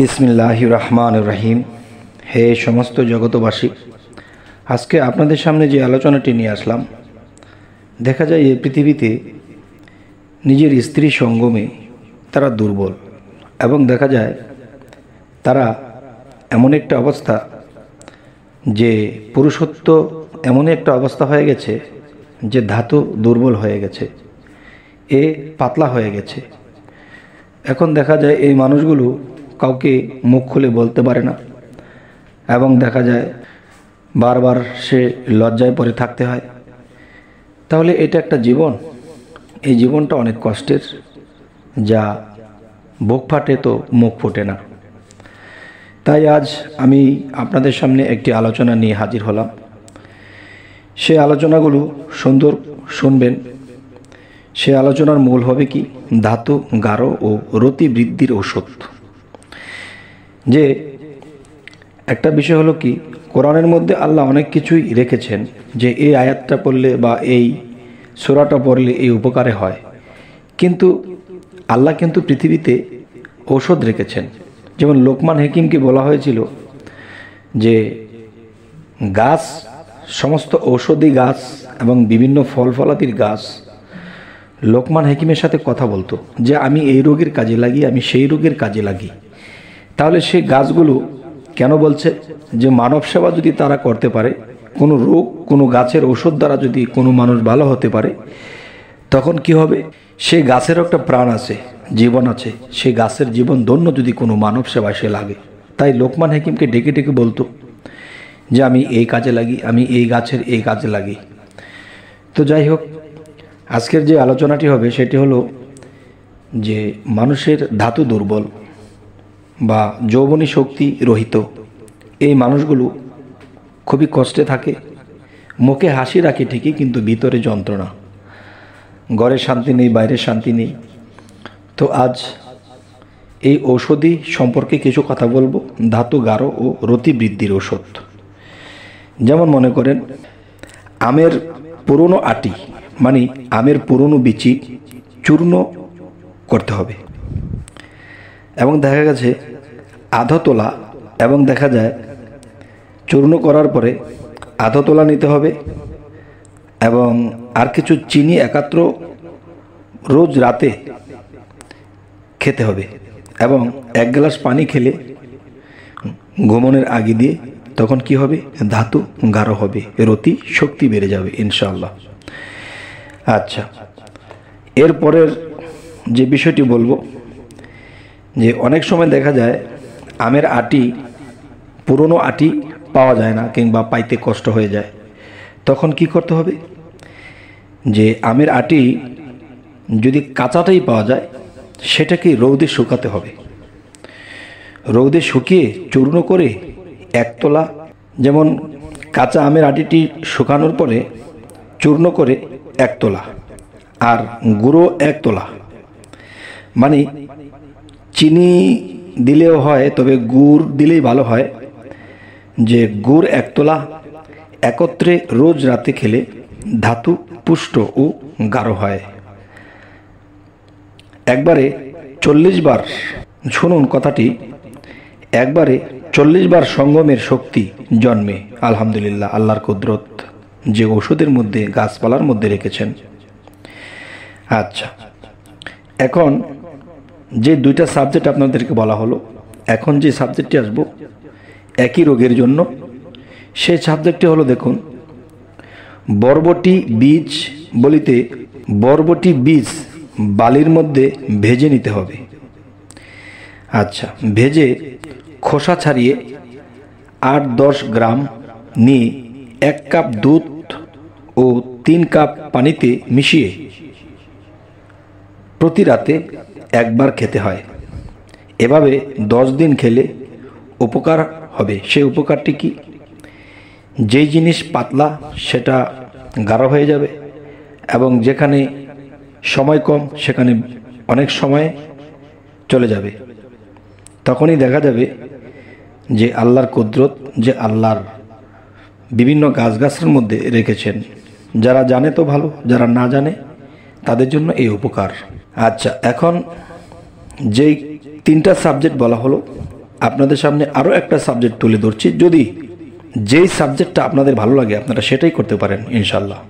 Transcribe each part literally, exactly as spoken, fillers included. बिस्मिल्लाहिर रहमानिर रहीम। हे समस्त जगतवासी, आज के आपनादेर सामने जे आलोचनाटी निये आसलाम, देखा जाए ये पृथिवीते निजेर स्त्री संगमे तारा दुर्बल एवं देखा जाए तारा एमन एकटा अवस्था जे पुरुषत्व एमन एकटा अवस्था हये गेछे जे धातु दुर्बल हये गेछे, ए पातला हये गेछे। एखन देखा जाए ये मानुषगुलो काउके मुख खुले बोलते पारे ना एवं देखा जाए बार बार से लज्जाय पड़े थाकते हय। ताहले एटा एकटा जीवन, ये जीवनटा अनेक कष्टेर, जा बुक फाटे तो मुख फोटे ना। ताई आज आमी आपनादेर सामने एकटी आलोचना निये हाजिर हलाम। सेई आलोचनागुलो सुंदर शुनबेन। सेई आलोचनार मूल हबे कि धातु गाढ़ो ओ रति बृद्धिर औषध। जे एक विषय हलो कि कुरानेर मध्य आल्ला अनेक किछुई रेखेछेन जे ए आयातटा पढ़ले बा ए सूराटा पढ़ले ए उपकारे हय, किन्तु आल्ला किन्तु पृथिवीते औषध रेखेछेन। जेमन लोकमान हेकिम के बोला हयेछिलो जे गाछ समस्त औषधी गाछ एवं विभिन्न फल फलादिर गाछ लोकमान हेकिमेर साथे कथा बोलतो जे आमी ए रोगेर काजे लागि, आमी सेई रोगेर काजे लागि। ताहले से गाछगुलो केन बोलछे जे मानव सेवा जदि तारा करते पारे, कोनो रोग कोनो गाछेर औषध द्वारा जदि कोनो मानुष भालो होते पारे, तखन कि होबे? सेई गाछेरও एकटा प्राण आछे, जीवन आछे। सेई गाछेर जीवन धन्य जदि कोनो मानव सेवा से लागे। ताई लोकमान हेकिमके डेके डेके बोलतो जे आमी एई काजे लागि, आमी एई गाछेर एई काजे लागि। तो जाई होक, आजकेर जे आलोचनाटी होबे सेटी हलो जे मानुषेर धातु दुर्बल बा यौवनी शक्ति रहित ये मानुषगुलो खूबी कष्टे थाके। मुखे हासि राखे ठीकई, किन्तु भितरे जंत्रणा, घरे शांति नहीं, बाहरे शांति नहीं। तो आज ये औषधि सम्पर्के किछु कथा बोलबो, धातु गाढ़ो ओ रति बृद्धिर औषध। जेमन मने करें आमेर पुरोनो आटी माने आमेर पुरोनो बीची चूर्ण करते होबे एवं देखा गेछे आधा तोला एवं देखा जाए चूर्ण करार परे आधा तोला निते होबे एवं आर किछु चीनी एकत्र रोज राते खेते होबे एवं एक ग्लास पानी खेले घुमानोर आगे दिए, तखन कि होबे? धातु गाढ़ो होबे, रति शक्ति बेड़े जाबे इनशाल्लाह। अच्छा, एरपरेर जे विषयटी बोलबो जे अनेक समय देखा जाए आमेर आटी पुरोनो आटी पावा जाए ना किंबा पाइते कष्ट हो जाए, तखन कि करते होबे? जे आमेर आटी यदि काचाटाई पावा जाए सेटाके रौदे शुकाते होबे। रौदे शुकिए चूर्ण करे एक तोला, जेमन काचा आमेर आटीटी शुकानोर परे चूर्ण करे एक तोला आर गुड़ो एक तोला, माने चीनी दिलेও হয়, তবে গুড় দিলেই ভালো হয়। যে গুড় এক তোলা একত্রে রোজ রাতে খেলে ধাতু পুষ্ট ও গাঢ় হয়। একবারে চল্লিশ বার, শুনুন কথাটি, একবারে চল্লিশ বার সঙ্গমের শক্তি জন্মে। আলহামদুলিল্লাহ, আল্লাহর কুদরত যে ঔষধের মধ্যে গাছপালার মধ্যে রেখেছেন। আচ্ছা, এখন যে দুইটা সাবজেক্ট আপনাদেরকে বলা হলো, এখন যে সাবজেক্টটি আসবো একই রোগের জন্য, সেই সাবজেক্টটি হলো দেখুন বরবটি বীজ বলিতে বরবটি বীজ বালির মধ্যে ভেজে নিতে হবে। আচ্ছা, ভেজে খোসা ছাড়িয়ে আট দশ গ্রাম নিয়ে এক কাপ দুধ ও তিন কাপ পানিতে মিশিয়ে প্রতি রাতে एक बार खेते हैं। एभावे दस दिन खेले उपकार हबे। से उपकारटी कि? जे जिनिस पतला सेटा गाढ़ो हो जाबे एबं जेखाने समय कम सेखाने अनेक समय चले जाबे। तखोनी देखा जाबे जे आल्लार कुदरत जे आल्लार विभिन्न गाछगाछार मध्य रेखेछेन। जारा जाने तो भालो, जारा ना जाने तादेर जन्य ए उपकार। अच्छा, एखन जे तीनटा सबजेक्ट बला हलो আপনাদের সামনে আরো একটা সাবজেক্ট তুলে ধরছি, যদি যেই সাবজেক্টটা আপনাদের ভালো লাগে আপনারা সেটাই করতে পারেন ইনশাআল্লাহ।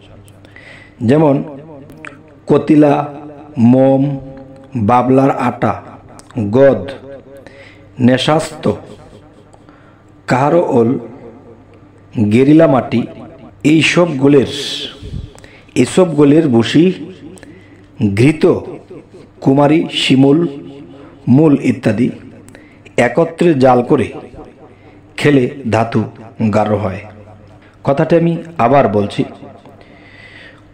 যেমন কতিলা, মোম, বাবলার আটা, গদ, নেশাস্ত, কারো ওল, গেরিলা মাটি, এই সবগুলির এসবগুলির বসি, ঘৃত, কুমারী, শিমুল, মূল ইত্যাদি একত্রে জাল করে খেলে ধাতু গাঢ় হয়। কথাটা আমি আবার বলছি,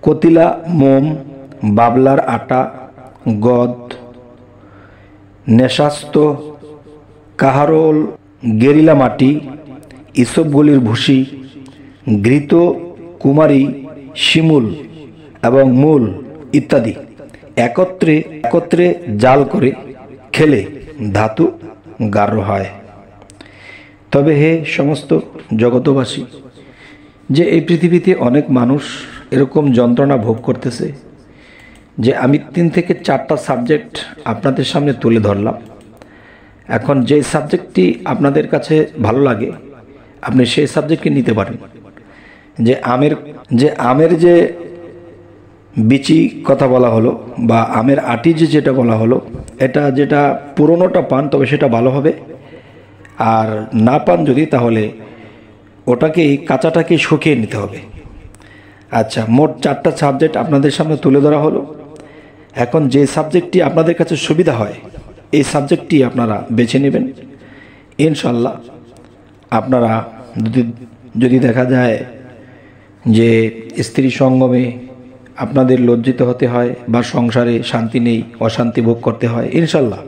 কতিলা, মোম, বাবলার আটা, গদ, নেশাস্ত, কাহারোল, গেরিলা মাটি, এসবগুলির ভুসি, ঘৃত, কুমারী, শিমুল এবং মূল ইত্যাদি একত্রে একত্রে জাল করে খেলে ধাতু গাঢ় হয়। তবে হে সমস্ত জগতবাসী, যে এই পৃথিবীতে অনেক মানুষ এরকম যন্ত্রণা ভোগ করতেছে, যে আমি তিন থেকে চারটা সাবজেক্ট আপনাদের সামনে তুলে ধরলাম। এখন যে সাবজেক্টটি আপনাদের কাছে ভালো লাগে আপনি সেই সাবজেক্টকে নিতে পারেন। যে আমের যে আমের যে বিচি কথা বলা হলো বা আমের আটি যে যেটা বলা হলো, এটা যেটা পুরনোটা পান তবে সেটা ভালো হবে, আর না পান যদি তাহলে ওটাকেই কাঁচাটাকে শুকিয়ে নিতে হবে। আচ্ছা, মোট চারটা সাবজেক্ট আপনাদের সামনে তুলে ধরা হলো। এখন যে সাবজেক্টটি আপনাদের কাছে সুবিধা হয় এই সাবজেক্টটি আপনারা বেছে নেবেন ইনশাল্লাহ। আপনারা যদি যদি দেখা যায় যে স্ত্রী সঙ্গমে আপনাদের লজ্জিত হতে হয় বা সংসারে শান্তি নেই, অশান্তি ভোগ করতে হয়, ইনশাল্লাহ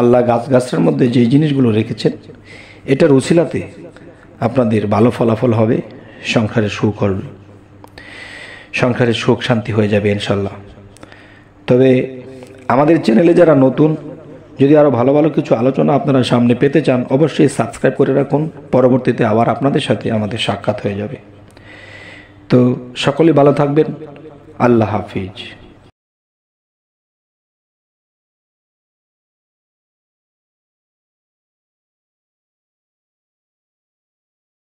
আল্লাহ গাছগাছরার মধ্যে যে জিনিসগুলো রেখেছেন এটার উসিলাতে আপনাদের ভালো ফলাফল হবে, সংসারে সুখ হবে, সংসারে সুখ শান্তি হয়ে যাবে ইনশাল্লাহ। তবে আমাদের চ্যানেলে যারা নতুন, যদি আরও ভালো ভালো কিছু আলোচনা আপনারা সামনে পেতে চান অবশ্যই সাবস্ক্রাইব করে রাখুন, পরবর্তীতে আবার আপনাদের সাথে আমাদের সাক্ষাৎ হয়ে যাবে। তো সকলে ভালো থাকবেন, আল্লাহ হাফিজ।